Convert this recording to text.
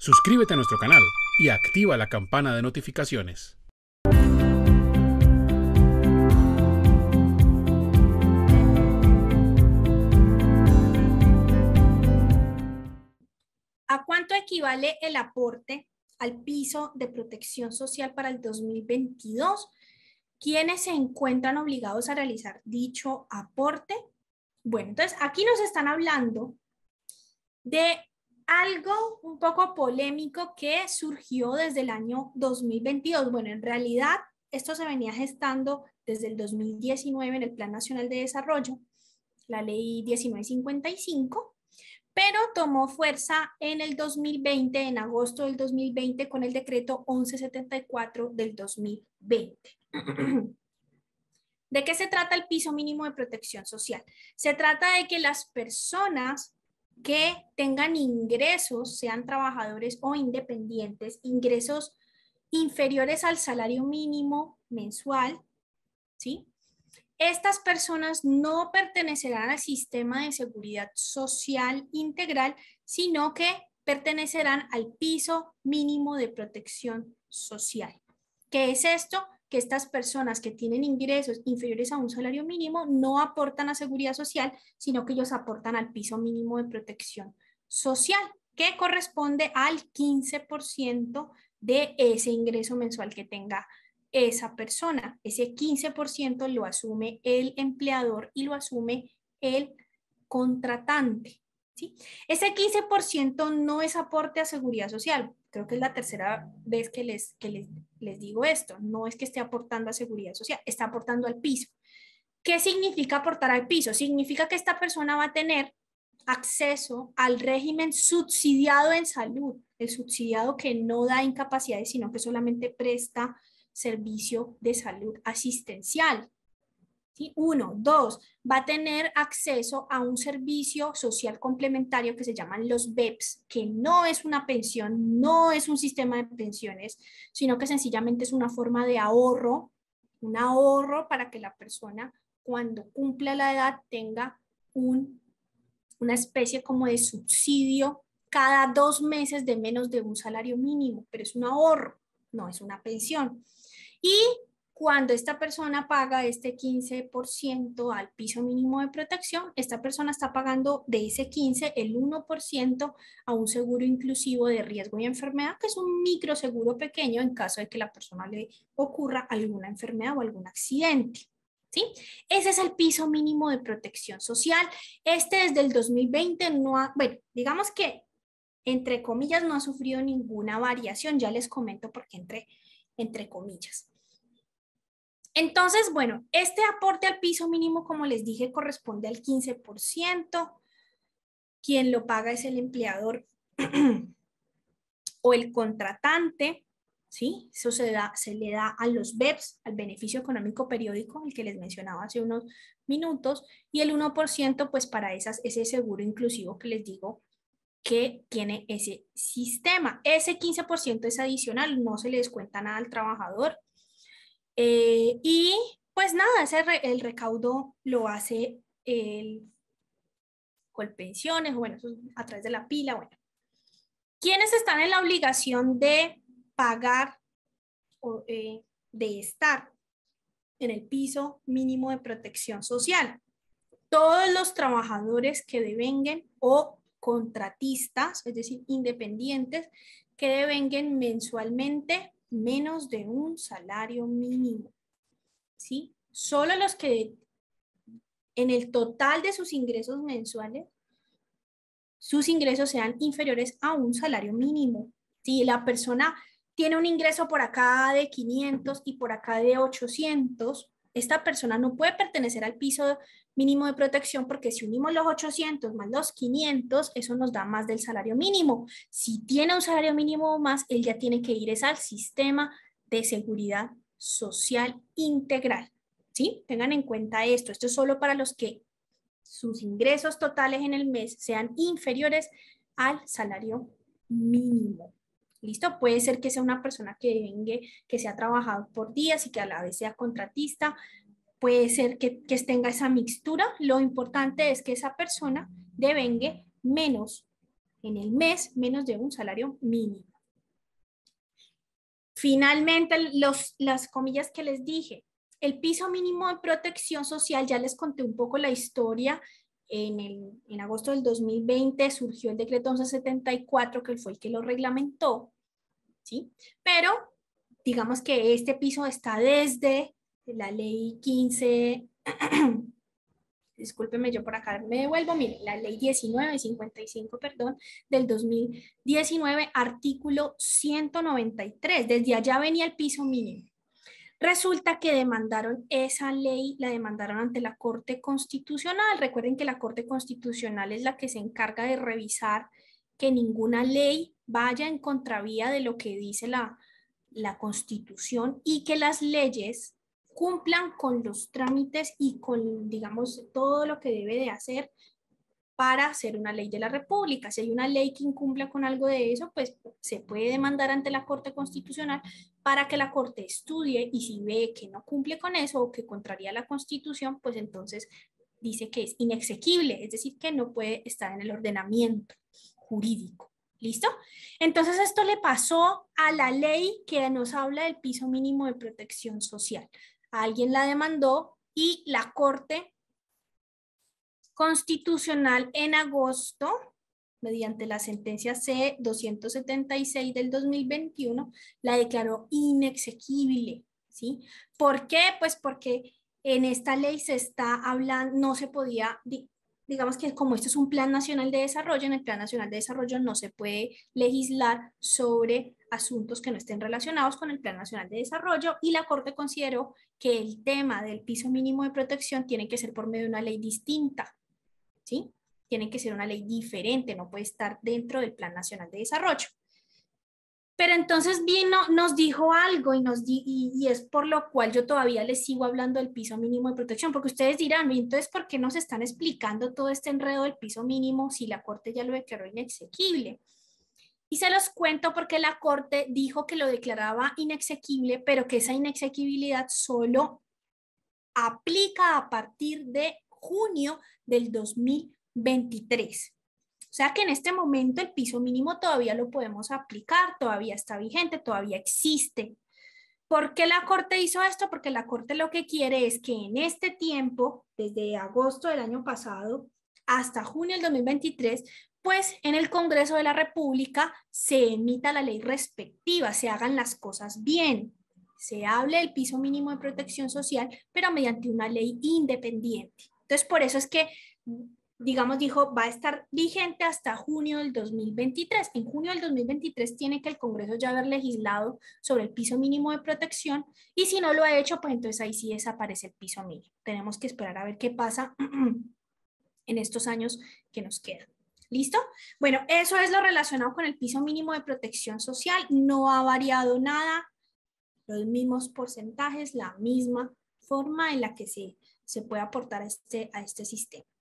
Suscríbete a nuestro canal y activa la campana de notificaciones. ¿A cuánto equivale el aporte al piso de protección social para el 2022? ¿Quiénes se encuentran obligados a realizar dicho aporte? Bueno, entonces aquí nos están hablando de algo un poco polémico que surgió desde el año 2022. Bueno, en realidad esto se venía gestando desde el 2019 en el Plan Nacional de Desarrollo, la ley 1955. Pero tomó fuerza en el 2020, en agosto del 2020, con el decreto 1174 del 2020. ¿De qué se trata el piso mínimo de protección social? Se trata de que las personas que tengan ingresos, sean trabajadores o independientes, ingresos inferiores al salario mínimo mensual, ¿sí? Estas personas no pertenecerán al sistema de seguridad social integral, sino que pertenecerán al piso mínimo de protección social. ¿Qué es esto? Que estas personas que tienen ingresos inferiores a un salario mínimo no aportan a seguridad social, sino que ellos aportan al piso mínimo de protección social, que corresponde al 15% de ese ingreso mensual que tenga esa persona. Ese 15% lo asume el empleador y lo asume el contratante, ¿sí? Ese 15% no es aporte a seguridad social. Creo que es la tercera vez que les digo esto. No es que esté aportando a seguridad social, está aportando al piso. ¿Qué significa aportar al piso? Significa que esta persona va a tener acceso al régimen subsidiado en salud, el subsidiado que no da incapacidades, sino que solamente presta servicio de salud asistencial, ¿sí? 1, 2, va a tener acceso a un servicio social complementario que se llaman los BEPS, que no es una pensión, no es un sistema de pensiones, sino que sencillamente es una forma de ahorro, un ahorro para que la persona cuando cumpla la edad tenga una especie como de subsidio cada 2 meses de menos de un salario mínimo, pero es un ahorro, no es una pensión. Y cuando esta persona paga este 15% al piso mínimo de protección, esta persona está pagando de ese 15% el 1% a un seguro inclusivo de riesgo y enfermedad, que es un microseguro pequeño en caso de que la persona le ocurra alguna enfermedad o algún accidente, ¿sí? Ese es el piso mínimo de protección social. Este desde el 2020 no ha, bueno, digamos que entre comillas no ha sufrido ninguna variación. Ya les comento por qué entre comillas. Entonces, bueno, este aporte al piso mínimo, como les dije, corresponde al 15%. Quien lo paga es el empleador o el contratante, ¿sí? Eso se le da a los BEPS, al beneficio económico periódico, el que les mencionaba hace unos minutos, y el 1% pues para ese seguro inclusivo que les digo que tiene ese sistema. Ese 15% es adicional, no se le descuenta nada al trabajador. Y pues nada, el recaudo lo hace el Colpensiones, bueno, eso es a través de la pila. Bueno, ¿quiénes están en la obligación de pagar o de estar en el piso mínimo de protección social? Todos los trabajadores que devenguen o contratistas, es decir, independientes, que devenguen mensualmente menos de un salario mínimo, ¿sí? Solo los que en el total de sus ingresos mensuales, sus ingresos sean inferiores a un salario mínimo. Si la persona tiene un ingreso por acá de 500 y por acá de 800, esta persona no puede pertenecer al piso mínimo de protección, porque si unimos los 800 más los 500, eso nos da más del salario mínimo. Si tiene un salario mínimo o más, él ya tiene que ir al sistema de seguridad social integral, ¿sí? Tengan en cuenta esto. Esto es solo para los que sus ingresos totales en el mes sean inferiores al salario mínimo. ¿Listo? Puede ser que sea una persona que sea trabajador por días y que a la vez sea contratista. Puede ser que tenga esa mixtura. Lo importante es que esa persona devengue menos en el mes menos de un salario mínimo. Finalmente, las comillas que les dije, el piso mínimo de protección social, ya les conté un poco la historia. En agosto del 2020 surgió el decreto 1174, que fue el que lo reglamentó, ¿sí? Pero digamos que este piso está desde la ley 15, discúlpeme, yo por acá me devuelvo, miren, la ley 1955, perdón, del 2019, artículo 193, desde allá venía el piso mínimo. Resulta que demandaron esa ley, la demandaron ante la Corte Constitucional. Recuerden que la Corte Constitucional es la que se encarga de revisar que ninguna ley vaya en contravía de lo que dice la Constitución y que las leyes cumplan con los trámites y con, digamos, todo lo que debe de hacer para ser una ley de la República. Si hay una ley que incumpla con algo de eso, pues se puede demandar ante la Corte Constitucional para que la Corte estudie, y si ve que no cumple con eso o que contraría la Constitución, pues entonces dice que es inexequible, es decir, que no puede estar en el ordenamiento jurídico. ¿Listo? Entonces esto le pasó a la ley que nos habla del piso mínimo de protección social. Alguien la demandó y la Corte Constitucional en agosto, mediante la sentencia C-276 del 2021, la declaró inexequible, ¿sí? ¿Por qué? Pues porque en esta ley se está hablando, no se podía, digamos que como esto es un Plan Nacional de Desarrollo, en el Plan Nacional de Desarrollo no se puede legislar sobre asuntos que no estén relacionados con el Plan Nacional de Desarrollo, y la Corte consideró que el tema del piso mínimo de protección tiene que ser por medio de una ley distinta. ¿Sí? Tiene que ser una ley diferente, no puede estar dentro del Plan Nacional de Desarrollo. Pero entonces vino, nos dijo algo y es por lo cual yo todavía les sigo hablando del piso mínimo de protección, porque ustedes dirán, entonces, ¿por qué nos están explicando todo este enredo del piso mínimo si la Corte ya lo declaró inexequible? Y se los cuento porque la Corte dijo que lo declaraba inexequible, pero que esa inexequibilidad solo aplica a partir de junio del 2023. O sea que en este momento el piso mínimo todavía lo podemos aplicar, todavía está vigente, todavía existe. ¿Por qué la Corte hizo esto? Porque la Corte lo que quiere es que en este tiempo, desde agosto del año pasado hasta junio del 2023, pues en el Congreso de la República se emita la ley respectiva, se hagan las cosas bien, se hable del piso mínimo de protección social, pero mediante una ley independiente. Entonces, por eso es que, digamos, dijo, va a estar vigente hasta junio del 2023. En junio del 2023 tiene que el Congreso ya haber legislado sobre el piso mínimo de protección, y si no lo ha hecho, pues entonces ahí sí desaparece el piso mínimo. Tenemos que esperar a ver qué pasa en estos años que nos quedan. ¿Listo? Bueno, eso es lo relacionado con el piso mínimo de protección social. No ha variado nada, los mismos porcentajes, la misma forma en la que se puede aportar a este sistema.